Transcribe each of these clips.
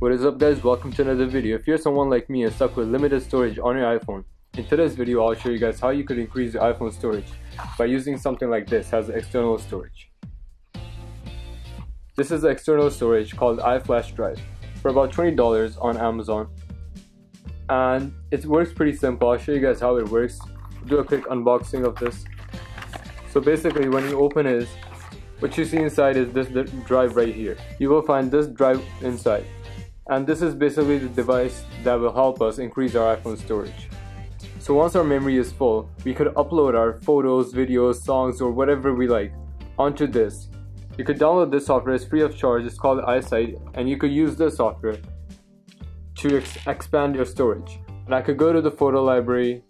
What is up, guys? Welcome to another video. If you're someone like me and stuck with limited storage on your iPhone, in today's video I'll show you guys how you could increase your iPhone storage by using something like this as external storage. This is external storage called iFlash Drive for about $20 on Amazon, and it works pretty simple. I'll show you guys how it works. Do a quick unboxing of this. So basically, when you open it, what you see inside is this drive right here. You will find this drive inside, and this is basically the device that will help us increase our iPhone storage. So once our memory is full, we could upload our photos, videos, songs, or whatever we like onto this. You could download this software, it's free of charge, it's called iSight, and you could use this software to expand your storage. And I could go to the photo library,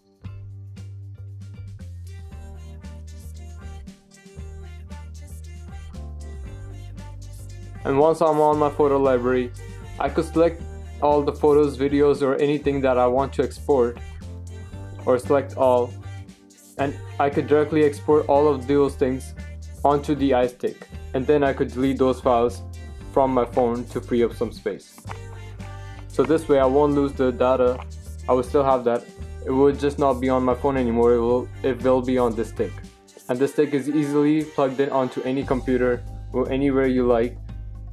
and once I'm on my photo library, I could select all the photos, videos, or anything that I want to export, or select all, and I could directly export all of those things onto the iStick, and then I could delete those files from my phone to free up some space. So this way I won't lose the data, I will still have that. It would just not be on my phone anymore, it will be on this stick. And this stick is easily plugged in onto any computer or anywhere you like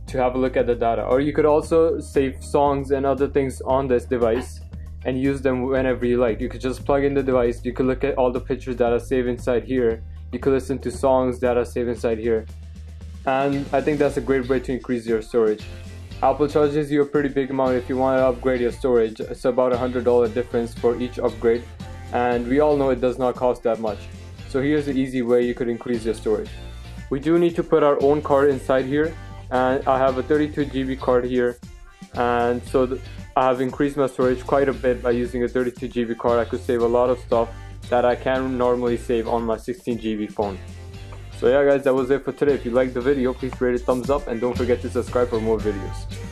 to have a look at the data. Or you could also save songs and other things on this device and use them whenever you like. You could just plug in the device, you could look at all the pictures that are saved inside here, you could listen to songs that are saved inside here, and I think that's a great way to increase your storage. Apple charges you a pretty big amount if you want to upgrade your storage. It's about $100 difference for each upgrade, and we all know it does not cost that much. So here's the easy way you could increase your storage. We do need to put our own card inside here, and I have a 32 GB card here, and so I have increased my storage quite a bit by using a 32 GB card. I could save a lot of stuff that I can normally save on my 16 GB phone. So yeah guys, that was it for today. If you liked the video, please rate it thumbs up, and don't forget to subscribe for more videos.